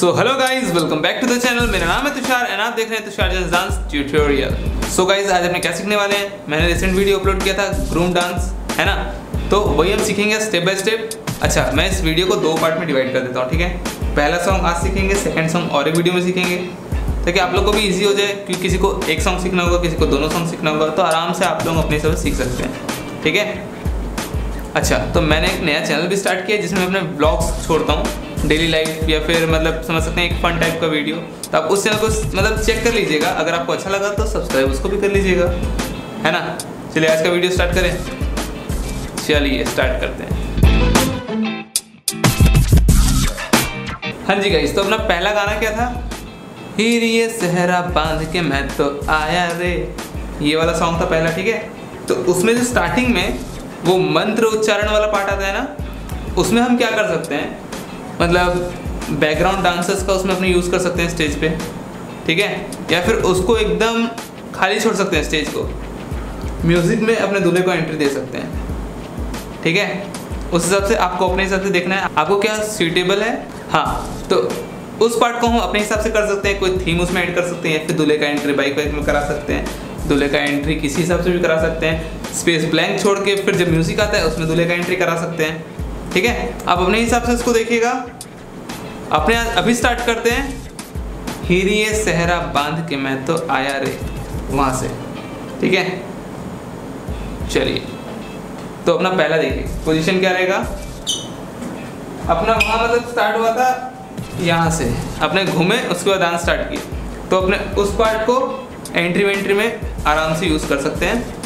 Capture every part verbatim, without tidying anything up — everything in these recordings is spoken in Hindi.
So hello guys, welcome back to the channel. मेरा नाम है तुषार एंड आप देख रहे हैं Tushar Jain dance tutorial. So guys, आज हमने क्या सीखने वाले हैं, मैंने रिसेंट वीडियो अपलोड किया था ग्रूम डांस, है ना, तो वही हम सीखेंगे स्टेप बाय स्टेप। अच्छा, मैं इस वीडियो को दो पार्ट में डिवाइड कर देता हूँ, ठीक है। पहला सॉन्ग आज सीखेंगे, सेकेंड सॉन्ग और एक वीडियो में सीखेंगे, ताकि आप लोग को भी ईजी हो जाए, क्योंकि किसी को एक सॉन्ग सीखना होगा, किसी को दोनों सॉन्ग सीखना होगा, तो आराम से आप लोग अपने हिसाब से सीख सकते हैं, ठीक है। अच्छा, तो मैंने एक नया चैनल भी स्टार्ट किया जिसमें अपने ब्लॉग्स छोड़ता हूँ, डेली लाइफ या फिर मतलब समझ सकते हैं एक फन टाइप का वीडियो। तो आप उस चैनल को मतलब चेक कर लीजिएगा, अगर आपको अच्छा लगा तो सब्सक्राइब उसको भी कर लीजिएगा, है ना। चलिए आज का वीडियो स्टार्ट करें। चलिए स्टार्ट करते हैं। हाँ जी गाइस, तो अपना पहला गाना क्या था, हीरिये सहरा बांध के मैं तो आया रे, ये वाला सॉन्ग था पहला, ठीक है। तो उसमें जो स्टार्टिंग में वो मंत्र उच्चारण वाला पार्ट आता है ना, उसमें हम क्या कर सकते हैं, मतलब बैकग्राउंड डांसर्स का उसमें अपने यूज़ कर सकते हैं स्टेज पे, ठीक है, या फिर उसको एकदम खाली छोड़ सकते हैं स्टेज को, म्यूज़िक में अपने दूल्हे को एंट्री दे सकते हैं, ठीक है। उस हिसाब से आपको अपने हिसाब से देखना है आपको क्या सूटेबल है। हाँ, तो उस पार्ट को हम अपने हिसाब से कर सकते हैं, कोई थीम उसमें ऐड कर सकते हैं, या फिर दूल्हे का एंट्री बाइक वाइक में करा सकते हैं, दूल्हे का एंट्री किसी हिसाब से भी करा सकते हैं, स्पेस ब्लैंक छोड़ के फिर जब म्यूज़िक आता है उसमें दूल्हे का एंट्री करा सकते हैं, ठीक है। आप अपने हिसाब से इसको देखिएगा। अपने अभी स्टार्ट करते हैं, हीरिये सहरा बांध के मैं तो आया रे, वहां से, ठीक है। चलिए, तो अपना पहला देखिए पोजीशन क्या रहेगा अपना, वहां मतलब स्टार्ट हुआ था यहाँ से, अपने घूमे उसके बाद डांस स्टार्ट किए, तो अपने उस पार्ट को एंट्री वेंट्री में आराम से यूज कर सकते हैं।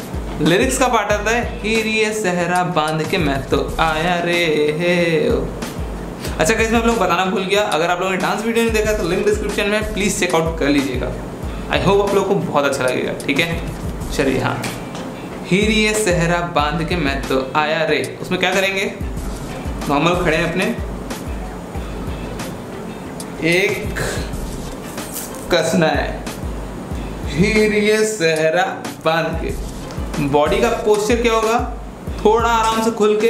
लिरिक्स का पार्ट आता है, हीरिये सहरा बांध के मैं तो आया रे हे। अच्छा गाइस, मैं आप लोग बताना भूल गया, अगर आप लोगों ने डांस वीडियो नहीं देखा तो लिंक डिस्क्रिप्शन में प्लीज़ चेकआउट कर लीजिएगा। आई होप आप लोग को बहुत अच्छा लगेगा, ठीक है। चलिए, हाँ, हीरिये सहरा बांध के मैं तो आया रे, उसमें क्या करेंगे, नॉर्मल खड़े हैं अपने, एक कसना है, हीरिये सहरा बांध के, बॉडी का पोस्चर क्या होगा, थोड़ा आराम से खुल के,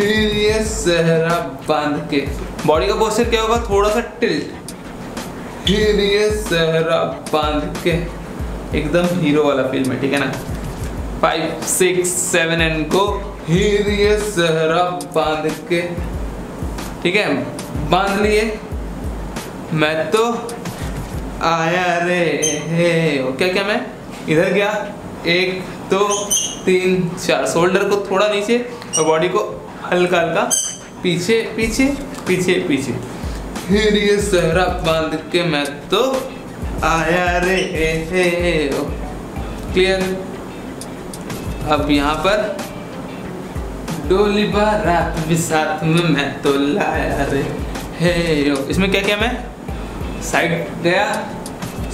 हीरिये सहरा बांध के, बॉडी का पोस्चर क्या होगा, थोड़ा सा टिल्ट, हीरिये सहरा बांध के, एकदम हीरो वाला फील में, ठीक है ना। Five six seven and go, हीरिये सहरा बांध के, ठीक है, बांध लिए मैं तो आया रे हे। क्या क्या मैं इधर गया, एक दो तीन चार, शोल्डर को थोड़ा नीचे और बॉडी को हल्का हल्का पीछे पीछे पीछे पीछे, हीरिये सहरा बांध के मैं तो आया रे हे। क्लियर। अब यहाँ पर डोली बारात भी साथ में मैं तो लाया रे हे। इसमें क्या क्या मैं साइड गया,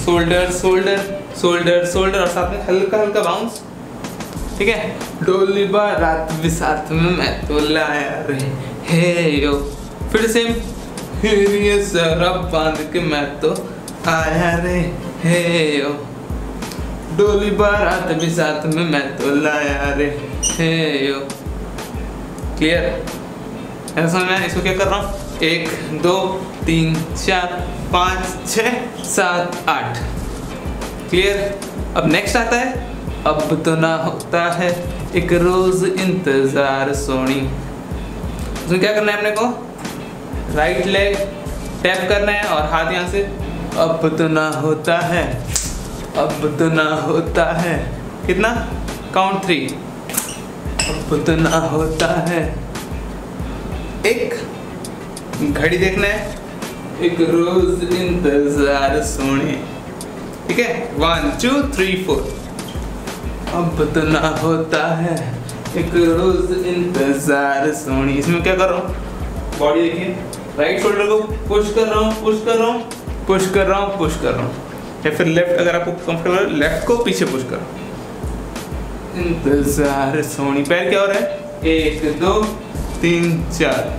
शोल्डर शोल्डर शोल्डर शोल्डर और साथ में हल्का हल्का बाउंस, ठीक है, डोली बारात भी साथ में मैं तो लाया रे हे यो। फिर से हीरिये सहरा बांध के मैं तो आया रे हे यो, डोली बारात भी साथ में मैं तो लाया रे हे यो। क्लियर, ऐसा मैं इसको क्या कर रहा हूँ, एक दो तीन चार पाँच छः सात आठ। क्लियर। अब नेक्स्ट आता है, अब तो ना होता है एक रोज इंतजार सोनी, उसमें क्या करना है अपने को, राइट लेग टैप करना है और हाथ यहाँ से, अब तो ना होता है, अब तो ना होता है, कितना काउंट थ्री, अब तो ना होता है, एक घड़ी देखना है, एक रोज इंतजार सोनी, ठीक है, वन टू थ्री फोर, अब तो ना होता है एक रोज इंतजार सोनी। इसमें क्या कर रहा हूँ, बॉडी देखिए, राइट शोल्डर को पुश कर रहा हूँ पुश कर रहा हूँ पुश कर रहा हूँ पुश कर रहा हूँ, या फिर लेफ्ट, अगर आपको कंफर्टेबल है लेफ्ट को पीछे पुश कर रहा हूँ, इंतजार सोनी। पैर क्या हो रहा है, एक दो तीन चार,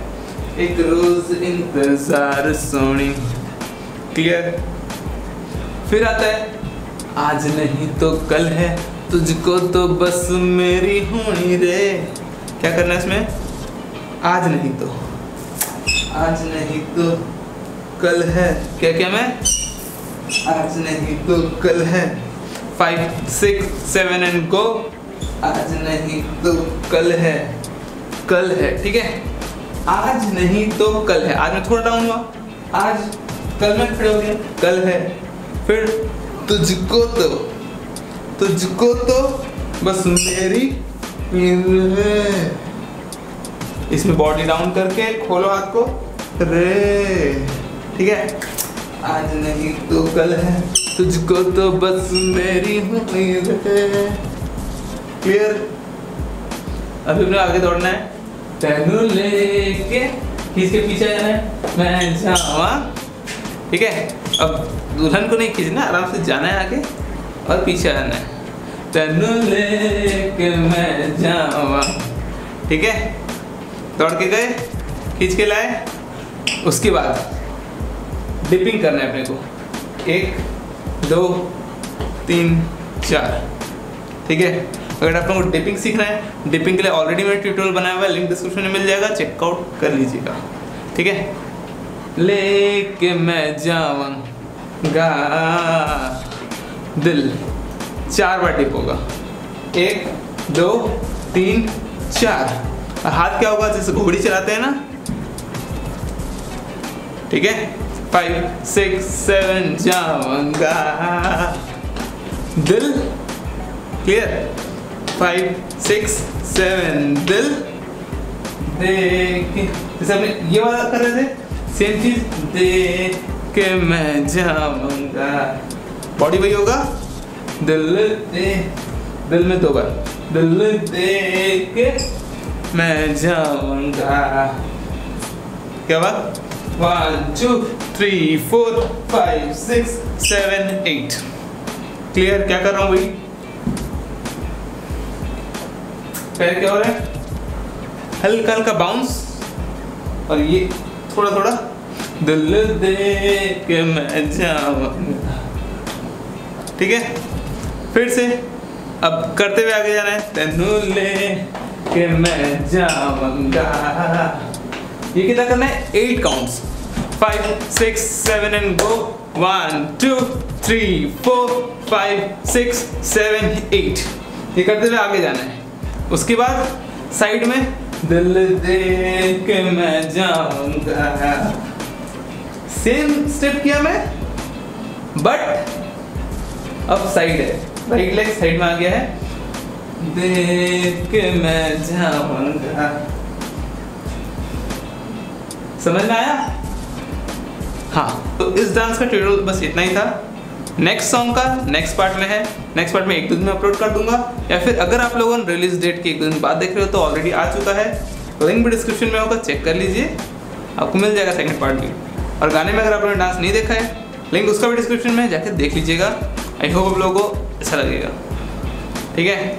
एक रोज इंतजार सोनी। क्लियर। फिर आता है, आज नहीं तो कल है तुझको तो बस मेरी होनी रे। क्या करना है इसमें, आज नहीं तो, आज नहीं तो कल है, क्या क्या मैं आज नहीं तो कल है। Five six seven and go, आज नहीं तो कल है, कल है ठीक है। आज नहीं तो कल है, आज मैं थोड़ा डाउन हुआ, आज कल मैं खड़े हो गया, कल है फिर तुझको तो तुझको तो बस मेरी इसमें बॉडी डाउन करके खोलो हाथ को रे, ठीक है। आज नहीं तो कल है, तुझको तो बस मेरी उम्मीद है। क्लियर? अभी अपने आगे दौड़ना है, तेनू लेके किसके पीछे जाना है, मैं जावा ठीक है। अब दुल्हन को नहीं खींचना, आराम से जाना है आगे और पीछे आना है, तेनू लेके मैं जावा ठीक है। दौड़ के गए, खींच के लाए, उसके बाद डिपिंग करना है अपने को, एक दो तीन चार ठीक है। अगर आप लोगों को डिपिंग सीखना है, डिपिंग के लिए ऑलरेडी मेरा ट्यूटोरियल बनाया हुआ है, लिंक डिस्क्रिप्शन में मिल जाएगा, चेकआउट कर लीजिएगा ठीक है। लेके मैं जाऊंगा दिल, चार बार डिप होगा, एक दो तीन चार। हाथ क्या होगा, जैसे घोड़ी चलाते हैं ना ठीक है। फाइव सिक्स सेवन जाऊंगा दिल, क्लियर। फाइव सिक्स सेवन दिल, देख जैसे हमने ये वाला कर रहे थे, सेम चीज, देख के मैं जाऊंगा, बॉडी वही होगा, दिल दे दिल में दो बार, दिल देख के मैं जाऊंगा, क्या बात। One two three four five six seven eight, clear. क्या कर रहा हूँ भाई, पैर क्या हो रहा है, हल्का हल्का बाउंस, और ये थोड़ा थोड़ा दिल देख के मैं जाऊंगा ठीक है। फिर से अब करते हुए आगे जाना है, तेनू लेके कि मैं जाऊंगा, ये कितना करना है, eight counts, five six seven and go, one two three four five six seven eight, ये करते हुए आगे जाना है। उसके बाद साइड में दिल देख के मैं जाऊंगा, सेम स्टेप किया मैं, बट अब साइड है, राइट लेग साइड में आ गया है, देख के मैं जाऊंगा, समझ में आया। हाँ तो इस डांस का ट्यूटोरियल बस इतना ही था। नेक्स्ट सॉन्ग का नेक्स्ट पार्ट में है, नेक्स्ट पार्ट में एक दो दिन में अपलोड कर दूंगा, या फिर अगर आप लोगों ने रिलीज डेट के एक दो दिन बाद देख रहे हो तो ऑलरेडी आ चुका है, लिंक भी डिस्क्रिप्शन में होगा, चेक कर लीजिए, आपको मिल जाएगा सेकंड पार्ट भी। और गाने में अगर आप लोगों ने डांस नहीं देखा है, लिंक उसका भी डिस्क्रिप्शन में है, जाके देख लीजिएगा। आई होप आप लोगों को अच्छा लगेगा ठीक है।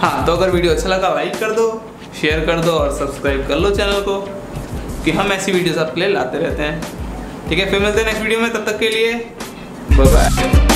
हाँ तो अगर वीडियो अच्छा लगा, लाइक कर दो, शेयर कर दो और सब्सक्राइब कर लो चैनल को, कि हम ऐसी वीडियोस आपके लिए लाते रहते हैं ठीक है। फिर मिलते हैं नेक्स्ट वीडियो में, तब तक के लिए बाय बाय।